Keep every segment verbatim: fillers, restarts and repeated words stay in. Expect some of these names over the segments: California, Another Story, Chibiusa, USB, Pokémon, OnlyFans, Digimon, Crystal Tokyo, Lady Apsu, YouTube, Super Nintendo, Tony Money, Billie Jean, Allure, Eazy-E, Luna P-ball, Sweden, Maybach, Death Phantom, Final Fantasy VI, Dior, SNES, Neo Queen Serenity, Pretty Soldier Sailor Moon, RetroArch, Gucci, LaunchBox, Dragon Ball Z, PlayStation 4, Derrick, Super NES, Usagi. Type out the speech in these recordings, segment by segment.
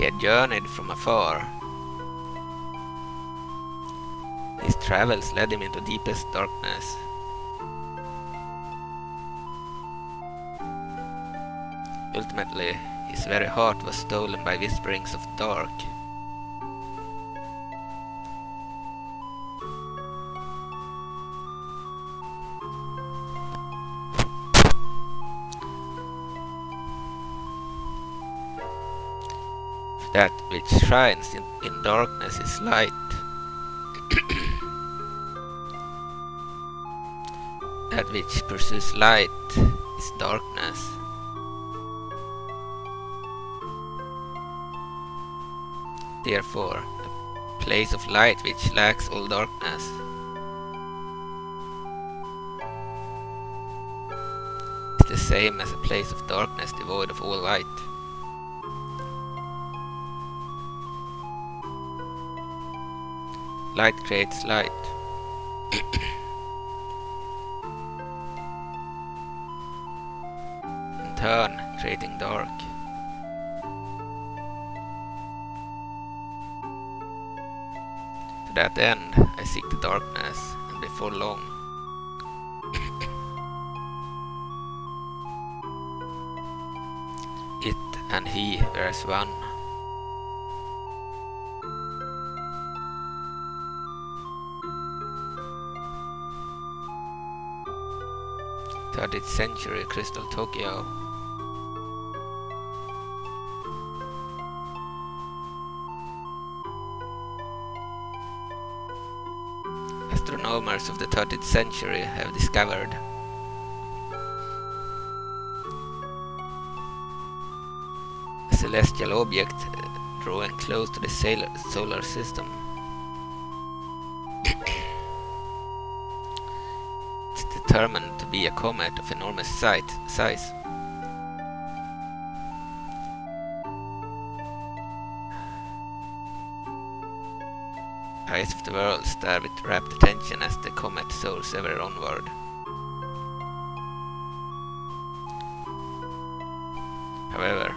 He had journeyed from afar. His travels led him into deepest darkness. Ultimately, his very heart was stolen by whisperings of dark. That which shines in, in darkness is light. That which pursues light is darkness. Therefore, a place of light which lacks all darkness. Is the same as a place of darkness devoid of all light. Light creates light. In turn, creating dark. To that end, I seek the darkness, and before long. It and he were as one. thirtieth century Crystal Tokyo. Astronomers of the thirtieth century have discovered a celestial object drawing close to the solar system. It's determined to be a comet of enormous size. Eyes of the world stare with rapt attention as the comet soars ever onward. However,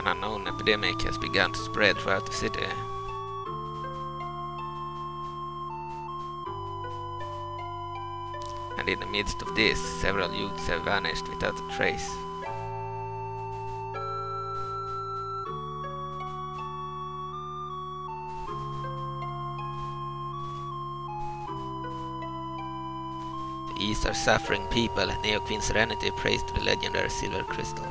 an unknown epidemic has begun to spread throughout the city. And in the midst of this, several youths have vanished without a trace. The East are suffering people. Neo Queen Serenity prays to the legendary Silver Crystal.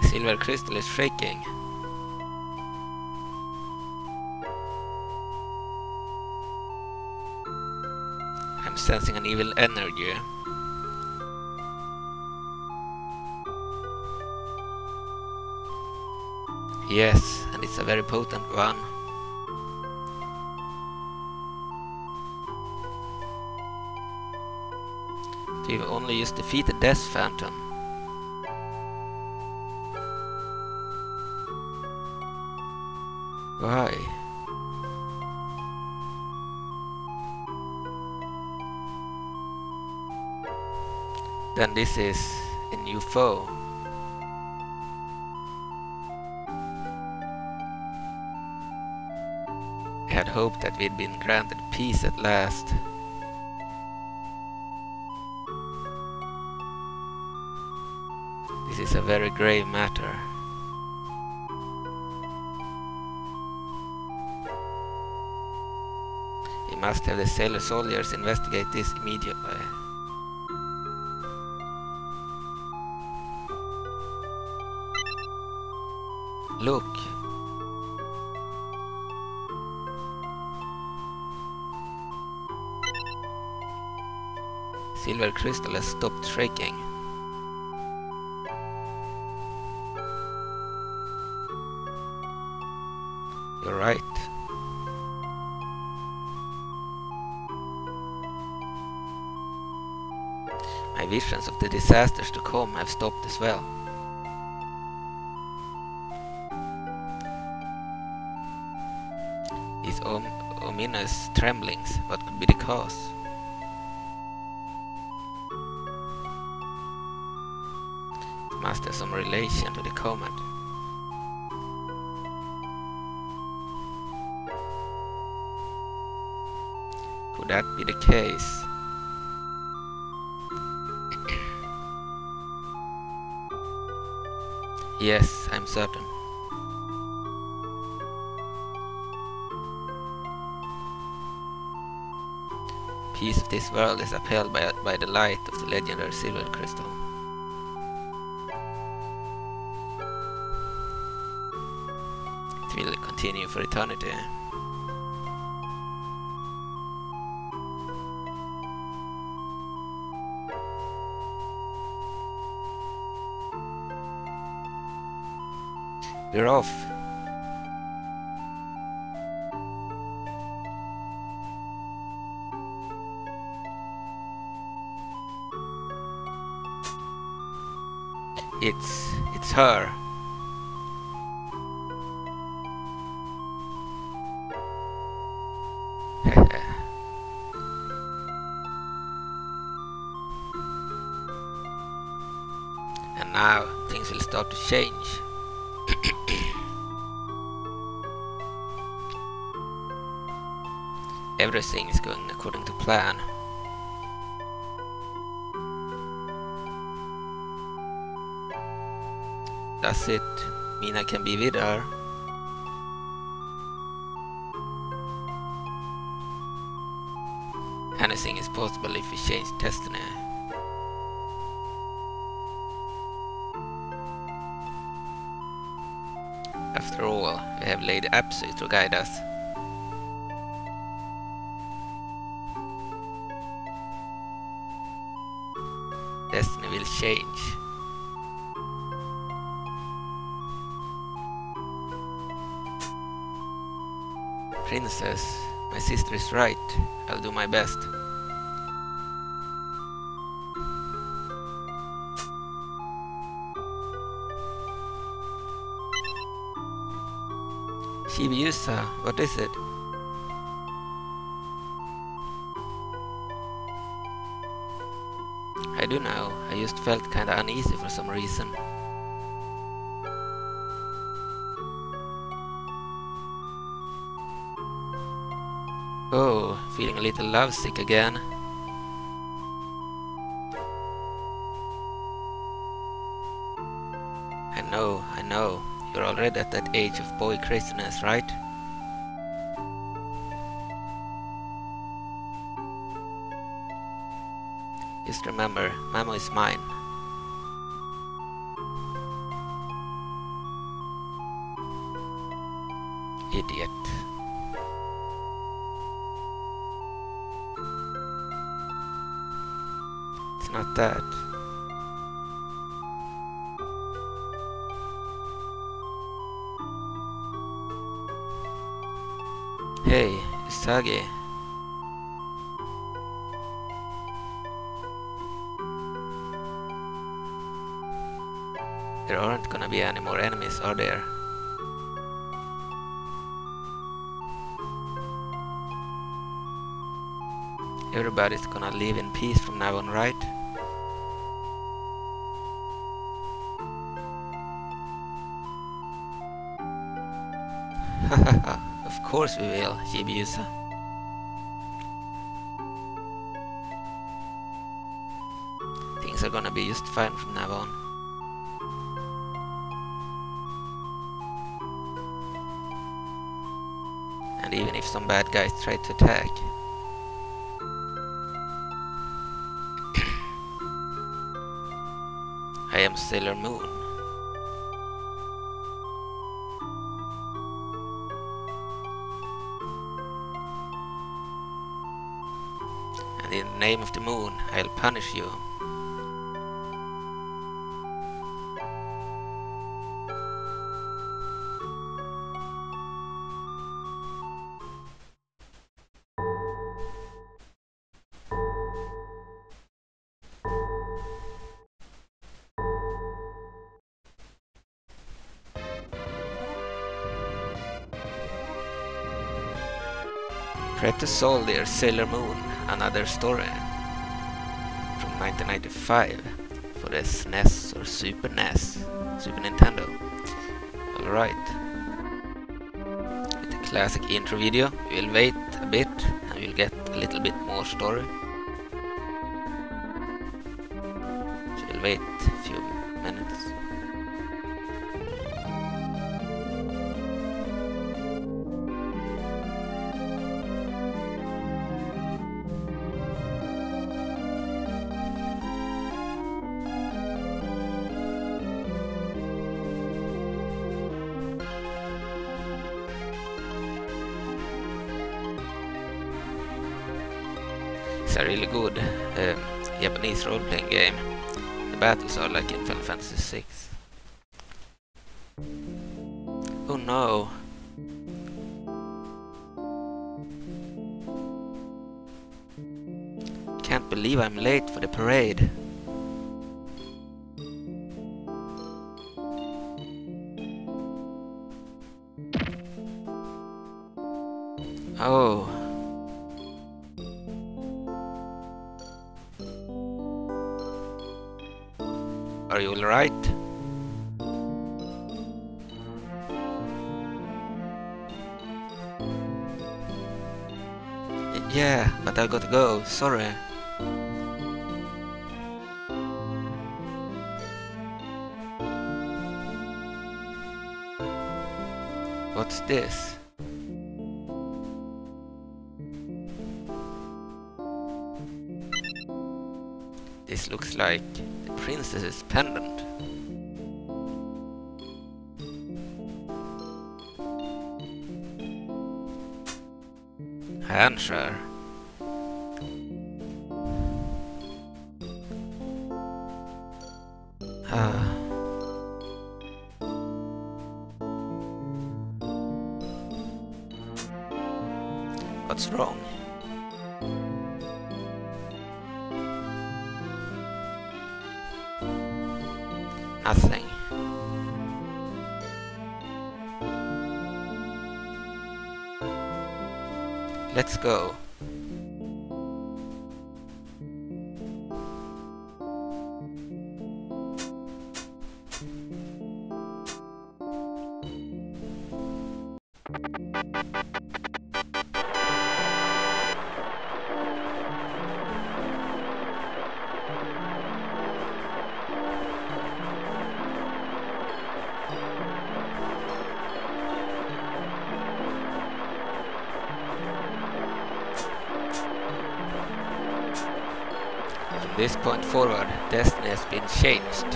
Silver Crystal is shaking. I'm sensing an evil energy. Yes, and it's a very potent one. We've only just defeated Death Phantom. Why? Then this is a new foe. I had hoped that we'd been granted peace at last. This is a very grave matter. Must have the sailor soldiers investigate this immediately. Look! Silver Crystal has stopped shaking. You're right. My visions of the disasters to come have stopped as well. These om ominous tremblings, what could be the cause? It must have some relation to the comet. Could that be the case? Yes, I'm certain. Peace of this world is upheld by, by the light of the legendary Silver Crystal. It will continue for eternity. We're off. It's... it's her. And now things will start to change. Everything is going according to plan. Does it mean I can be with her? Anything is possible if we change destiny. After all, we have Lady Apsu to guide us. Destiny will change. Princess, my sister is right. I'll do my best. Chibiusa, what is it? I do know, I just felt kinda uneasy for some reason. Oh, feeling a little lovesick again. I know, I know, you're already at that age of boy craziness, right? Just remember, Mama is mine. Idiot. It's not that. Hey, Usagi. There aren't gonna be any more enemies, are there? Everybody's gonna live in peace from now on, right? Hahaha, of course we will, Chibiusa. Things are gonna be just fine from now on. And even if some bad guys try to attack. I am Sailor Moon. And in the name of the moon, I'll punish you. Pretty Soldier Sailor Moon, Another Story, from nineteen ninety-five, for the S N E S or Super N E S, Super Nintendo. Alright. With the classic intro video, we'll wait a bit and we'll get a little bit more story. So we'll wait a few minutes. It's a really good uh, Japanese role-playing game. The battles are like in Final Fantasy six. Oh no! Can't believe I'm late for the parade. Oh. Are you alright? Yeah, but I gotta go, sorry. What's this? This looks like the princess's pendant. Answer. Ah. What's wrong? Nothing. Let's go. This point forward, destiny has been changed.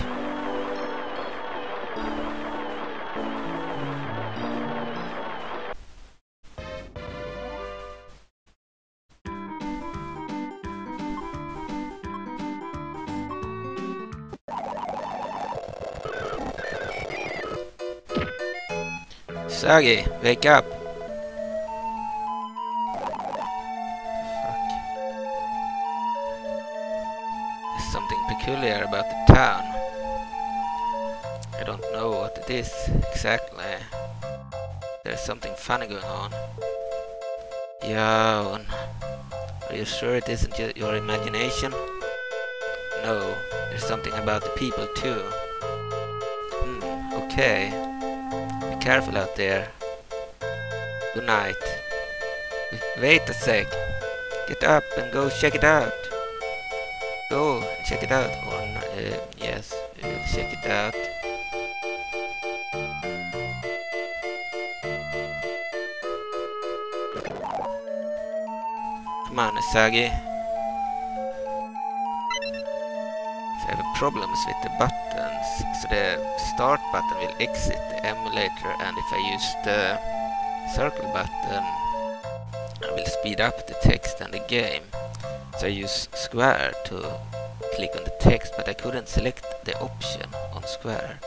Sagi, wake up! Peculiar about the town. I don't know what it is exactly. There's something funny going on. Yawn. Are you sure it isn't y your imagination? No, there's something about the people too. Hmm, okay. Be careful out there. Good night. Wait a sec. Get up and go check it out. Go and check it out, or uh, yes, we'll check it out. Come on, Usagi. So I have problems with the buttons, so the start button will exit the emulator, and if I use the circle button, I will speed up the text and the game. So I use square to click on the text, but I couldn't select the option on square.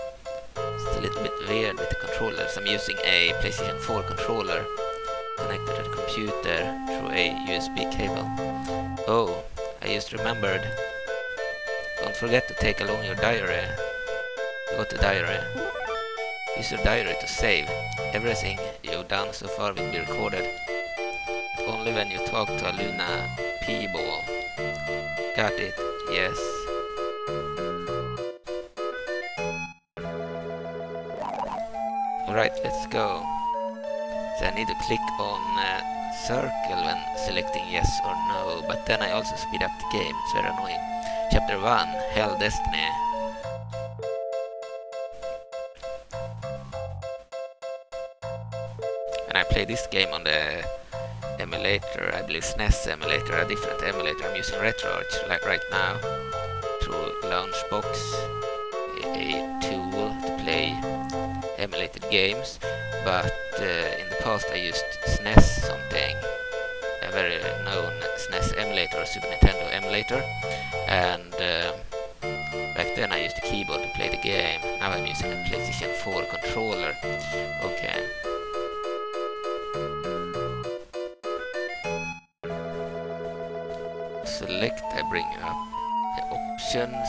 It's a little bit weird with the controllers. I'm using a PlayStation four controller connected to the computer through a U S B cable. Oh, I just remembered. Don't forget to take along your diary. Go to diary. Use your diary to save. Everything you've done so far will be recorded. only when you talk to a Luna P-ball. Got it, yes. Alright, let's go. So I need to click on uh, circle when selecting yes or no, but then I also speed up the game, it's very annoying. Chapter one, Hell Destiny. And I play this game on the emulator, I believe S N E S emulator, a different emulator. I'm using RetroArch like right now through LaunchBox, a tool to play emulated games, but uh, in the past I used S N E S something, a very known S N E S emulator, Super Nintendo emulator, and uh, back then I used a keyboard to play the game. Now I'm using a PlayStation four controller. Okay. Select, I bring up the options.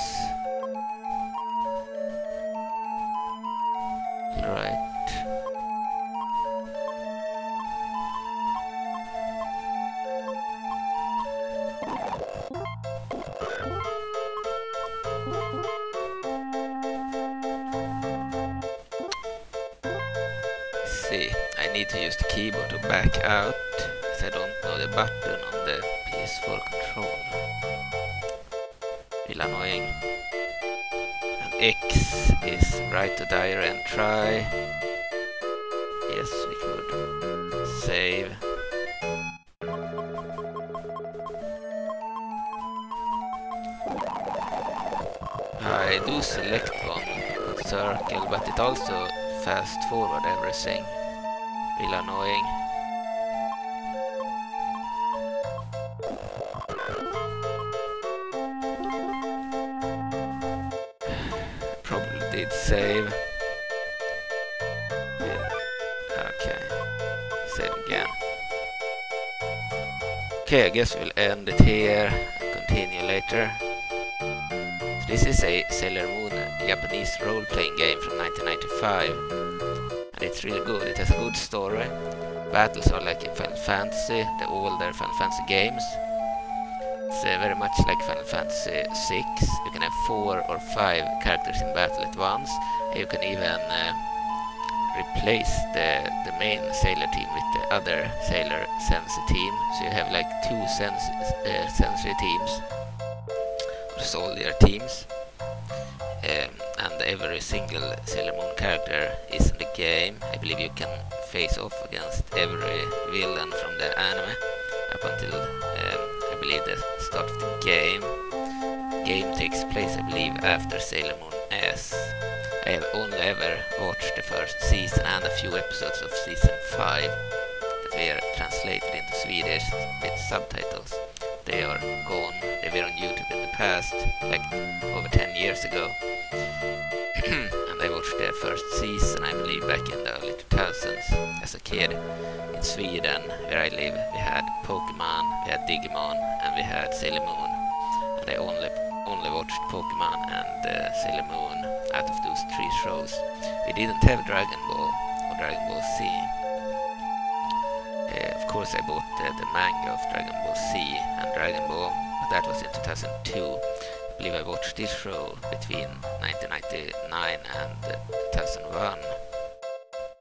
Right. See, I need to use the keyboard to back out, because I don't know the button on the P S four controller. Real annoying. And X is right to diary and try. Yes, we could save. I do select on circle, but it also fast forward everything. Real annoying. Save. Yeah. Okay. Save again. Okay, I guess we'll end it here and continue later. So this is a Sailor Moon Japanese role-playing game from nineteen ninety-five. And it's really good. It has a good story. Battles are like in Final Fantasy, the older Final Fantasy games. It's uh, very much like Final Fantasy six. You can have four or five characters in battle at once. And you can even uh, replace the, the main Sailor team with the other Sailor Sensei team. So you have like two sens uh, Sensei teams, or Soldier teams. Um, and every single Sailor Moon character is in the game. I believe you can face off against every villain from the anime up until um, I believe the start of the game. Game takes place, I believe, after Sailor Moon S. I have only ever watched the first season and a few episodes of season five that were translated into Swedish with subtitles. They are gone, they were on YouTube in the past, like over ten years ago. And I watched their first season, I believe, back in the early two thousands as a kid. In Sweden, where I live, we had Pokémon, we had Digimon, and we had Sailor Moon. And I only only watched Pokémon and uh, Sailor Moon out of those three shows. We didn't have Dragon Ball or Dragon Ball Z. Uh, of course, I bought uh, the manga of Dragon Ball Z and Dragon Ball, but that was in two thousand two. I believe I watched this show between nineteen ninety-nine and two thousand one,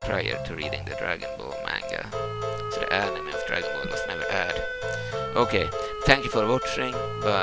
prior to reading the Dragon Ball manga, so the anime of Dragon Ball was never aired. Okay, thank you for watching, bye!